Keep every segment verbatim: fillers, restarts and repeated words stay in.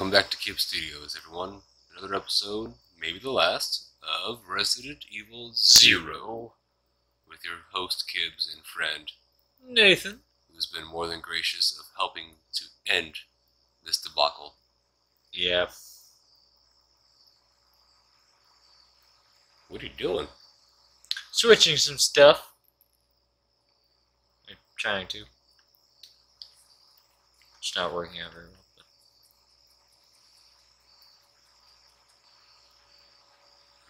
Welcome back to Kibbs' Studios, everyone. Another episode, maybe the last, of Resident Evil Zero, with your host Kibbs and friend Nathan, who's been more than gracious of helping to end this debacle. Yeah. What are you doing? Switching some stuff. I'm trying to. It's not working out very well.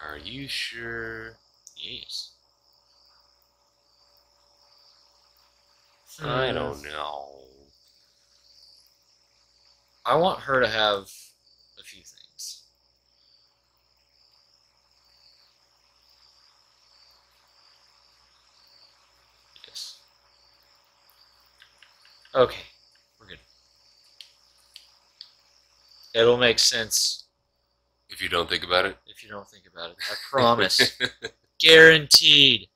Are you sure? Yes. Hmm. I don't know. I want her to have a few things. Yes. Okay. We're good. It'll make sense. If you don't think about it? If you don't think about it. I promise. Guaranteed.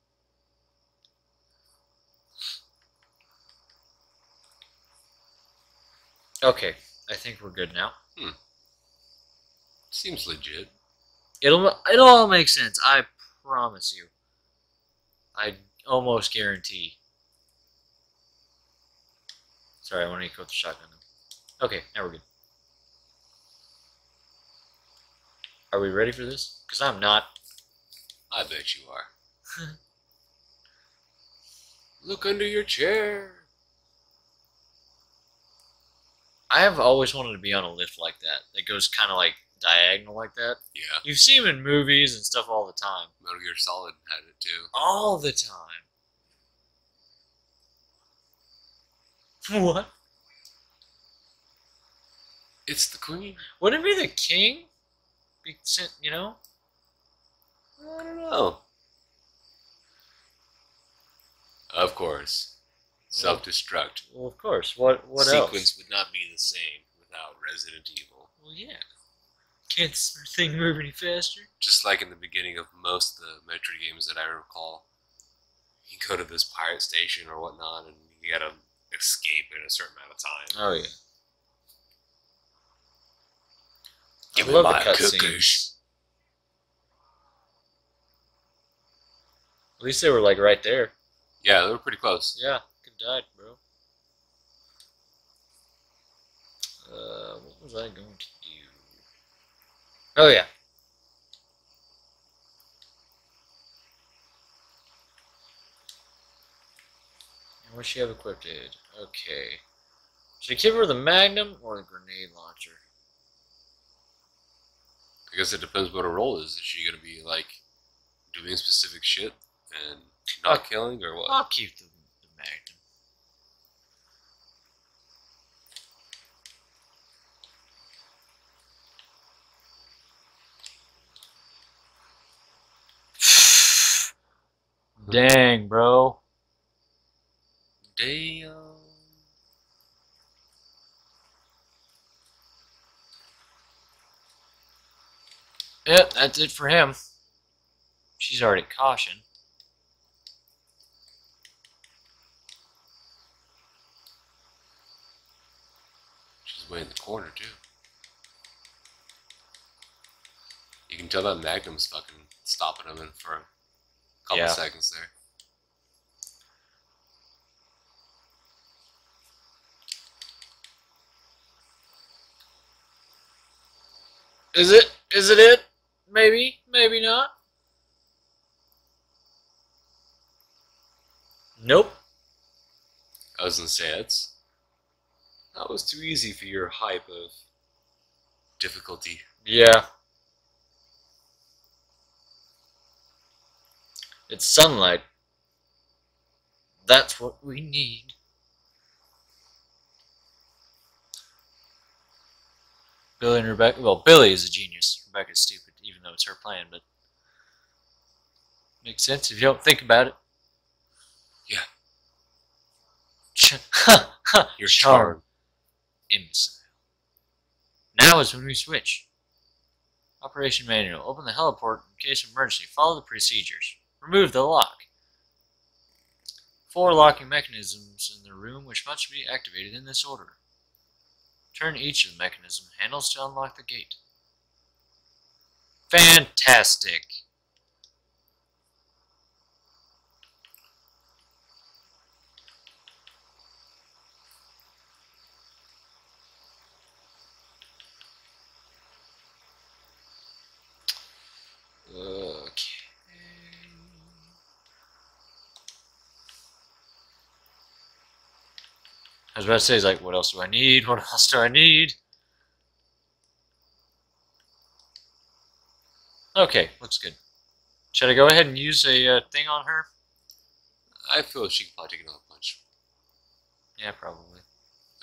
Okay. I think we're good now. Hmm. Seems legit. It'll, it'll all make sense. I promise you. I almost guarantee. Sorry, I want to equip the shotgun. Okay, now we're good. Are we ready for this? Because I'm not. I bet you are. Look under your chair. I have always wanted to be on a lift like that. That goes kind of like diagonal like that. Yeah. You've seen them in movies and stuff all the time. Metal Gear Solid had it too. All the time. What? It's the queen. Would it be the king? You know? I don't know. Of course. Self-destruct. Well, of course. What What Sequence else? Sequence would not be the same without Resident Evil. Well, yeah. Can't this thing move any faster? Just like in the beginning of most of the Metro games that I recall, you go to this pirate station or whatnot, and you gotta escape in a certain amount of time. Oh, yeah. Give I love the cutscenes. At least they were like right there. Yeah, they were pretty close. Yeah, could have died, bro. Uh, what was I going to do? Oh yeah. And what she have equipped it? Okay. Should I give her the Magnum or the grenade launcher? I guess it depends what her role is. Is she going to be, like, doing specific shit and not I'll, killing, or what? I'll keep the, the Magnum. Dang, bro. Damn. Yep, that's it for him. She's already cautioned. She's way in the corner, too. You can tell that Magnum's fucking stopping him in for a couple yeah. seconds there. Is it? Is it it? Maybe, maybe not. Nope. I was gonna say that's that was too easy for your hype of difficulty. Yeah. It's sunlight. That's what we need. Billy and Rebecca. Well, Billy is a genius. Rebecca's stupid, even though it's her plan, but makes sense if you don't think about it. Yeah. Ch ha, ha, your charm. charm. Imbecile. Now is when we switch. Operation manual. Open the heliport in case of emergency. Follow the procedures. Remove the lock. Four locking mechanisms in the room which must be activated in this order. Turn each of the mechanism handles to unlock the gate. Fantastic! Okay. I was about to say, like, what else do I need? What else do I need? Okay, looks good. Should I go ahead and use a uh, thing on her? I feel like she could probably take another punch. Yeah, probably.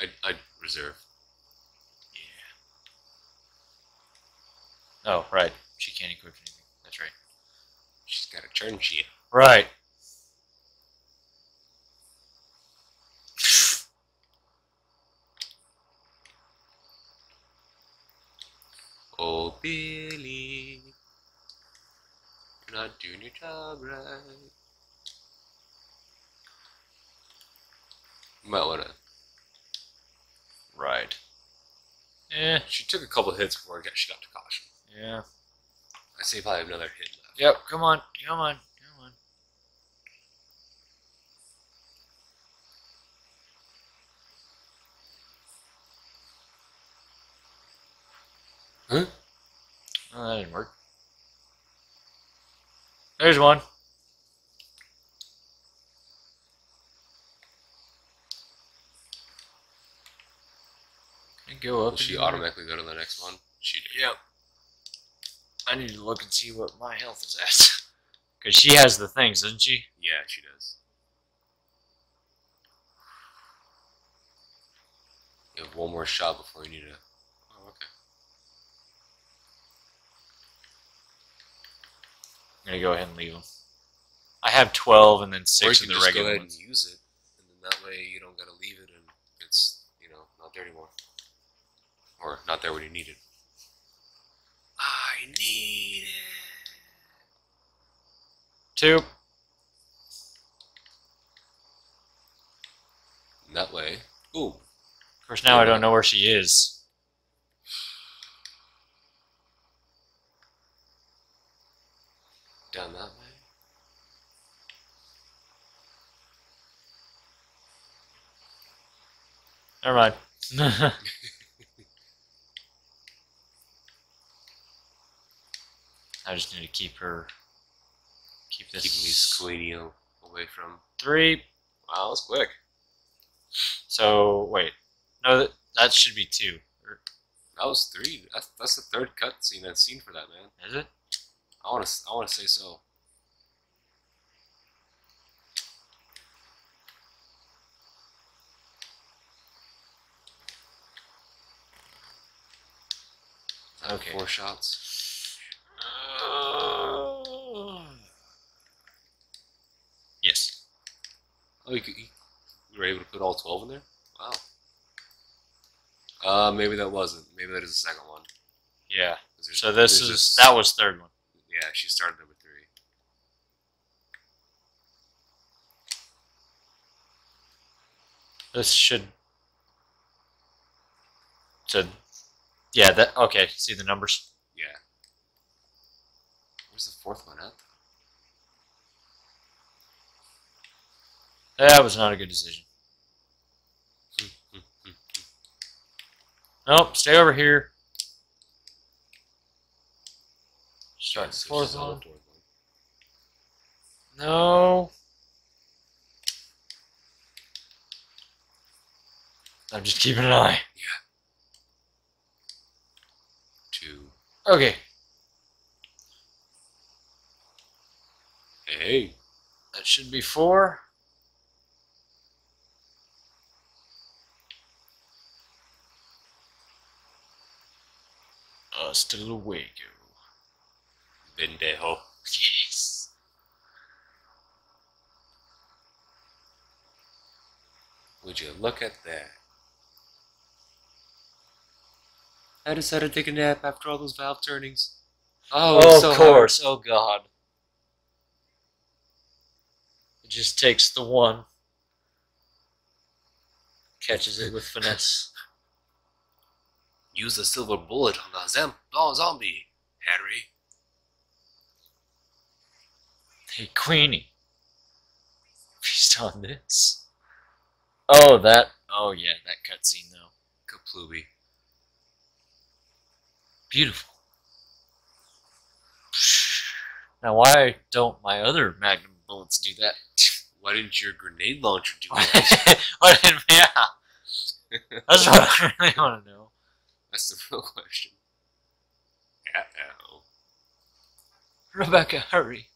I'd, I'd reserve. Yeah. Oh, right. She can't equip anything. That's right. She's got a turn sheet. Right. Oh, Billy, you're not doing your job right. You might want to ride. Yeah. She took a couple hits before I got shit up to caution. Yeah. I say probably another hit left. Yep, come on, come on, come on. Huh? Oh, that didn't work. There's one. And go up. Will she automatically go to the next one? She did. Yep. I need to look and see what my health is at. Because she has the things, doesn't she? Yeah, she does. You have one more shot before you need to... Oh, okay. I'm going to go ahead and leave them. I have twelve and then six in the regular ones. Or you can just go ahead and use it, and then that way you don't got to leave it and it's, you know, not there anymore. Or not there when you need it. I need it. Two. And that way. Ooh. Of course, now yeah. I don't know where she is. Down that way. Never mind. I just need to keep her, keep this squeadio away from three. Wow, that's quick. So wait, no, that that should be two. That was three. That's that's the third cutscene I've seen for that, man. Is it? I want to I want to say so. Okay. Four shots. Yes. Oh, you, you were able to put all twelve in there? Wow. Uh, maybe that wasn't. Maybe that is the second one. Yeah. So this is, just, that was third one. Yeah, she started number three. This should... So, yeah, that, okay, see the numbers? Yeah. Where's the fourth one at? That was not a good decision. Nope, stay over here. Start the fourth one. No. I'm just keeping an eye. Yeah. Two. Okay. Hey. That should be four. Hasta luego. Bendejo. Yes. Would you look at that? I decided to take a nap after all those valve turnings. Oh, oh so of course. Hard. Oh, God. It just takes the one, catches it with finesse. Use the silver bullet on the zombie, Harry. Hey, Queenie. Feast on this. Oh, that. Oh, yeah, that cutscene, though. Kaplubi. Beautiful. Now, why don't my other magnum bullets do that? Why didn't your grenade launcher do that? Why didn't, yeah. That's what I really want to know. That's the real question. Uh-oh. Rebecca, hurry.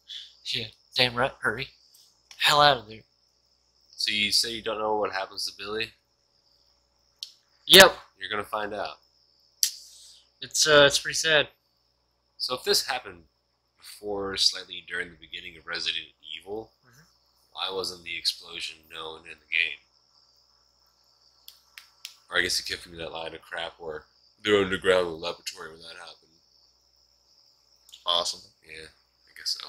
Yeah, damn right, hurry. Hell out of there. So you say you don't know what happens to Billy? Yep. You're gonna find out. It's, uh, it's pretty sad. So if this happened before, slightly during the beginning of Resident Evil, mm-hmm. why wasn't the explosion known in the game? Or I guess it came from that line of crap where they're underground in the laboratory when that happened. Awesome. Yeah, I guess so.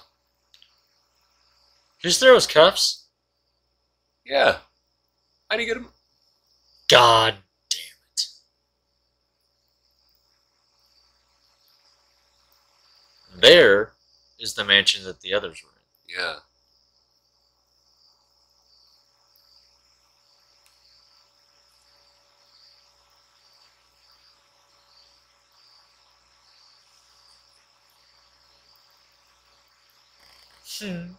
Just throw his cuffs? Yeah. How'd you get him? God damn it. There is the mansion that the others were in. Yeah. Hmm.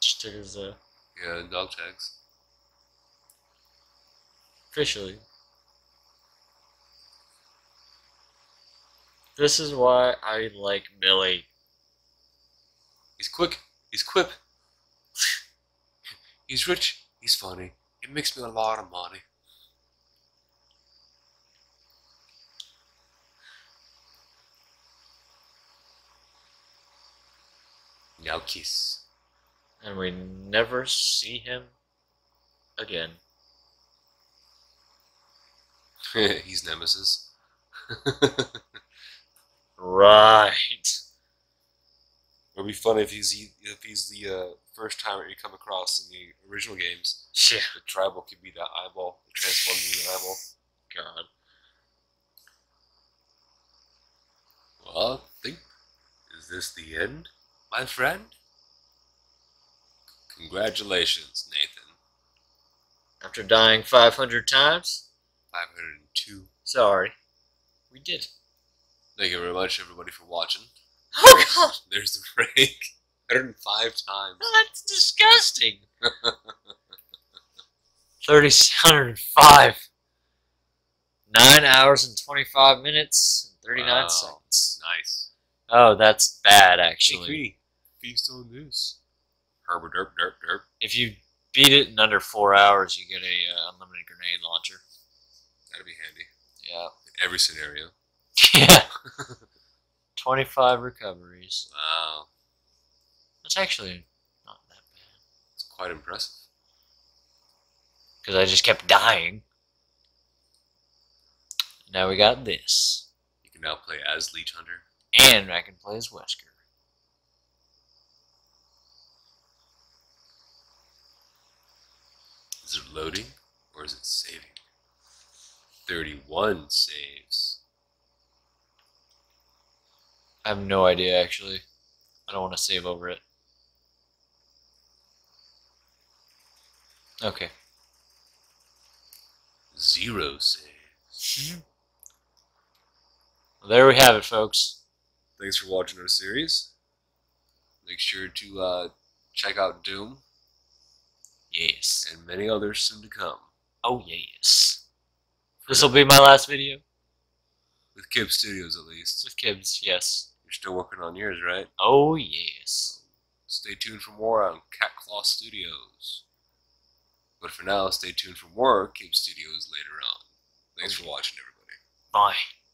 Just took his, uh... yeah, dog tags. Officially. This is why I like Billy. He's quick. He's quip. He's rich. He's funny. He makes me a lot of money. Now kiss. And we never see him again. He's Nemesis. Right. It would be funny if he's if he's the uh, first timer you come across in the original games. Yeah. The tribal could be the eyeball, the transforming eyeball. God. Well, I think is this the end, my friend? Congratulations, Nathan. After dying five hundred times? five hundred two. Sorry. We did. Thank you very much, everybody, for watching. Oh, there's, God! There's the break. one hundred five times. Oh, that's disgusting. thirty, one hundred five. nine hours and twenty-five minutes and thirty-nine wow. seconds. Nice. Oh, that's bad, actually. Feast on this. Herb derp derp derp. If you beat it in under four hours, you get a uh, unlimited grenade launcher. That'd be handy. Yeah. In every scenario. Yeah. twenty-five recoveries. Wow. That's actually not that bad. It's quite impressive. Because I just kept dying. Now we got this. You can now play as Leech Hunter. And I can play as Wesker. Is it loading or is it saving? thirty-one saves. I have no idea, actually. I don't want to save over it. Okay. Zero saves. Well, there we have it, folks. Thanks for watching our series. Make sure to uh, check out Doom. Yes. And many others soon to come. Oh, yes. This will be my last video. With Kibbs' Studios, at least. With Kibbs, yes. You're still working on yours, right? Oh, yes. Stay tuned for more on Cat Claw Studios. But for now, stay tuned for more Kibbs' Studios later on. Thanks okay. for watching, everybody. Bye.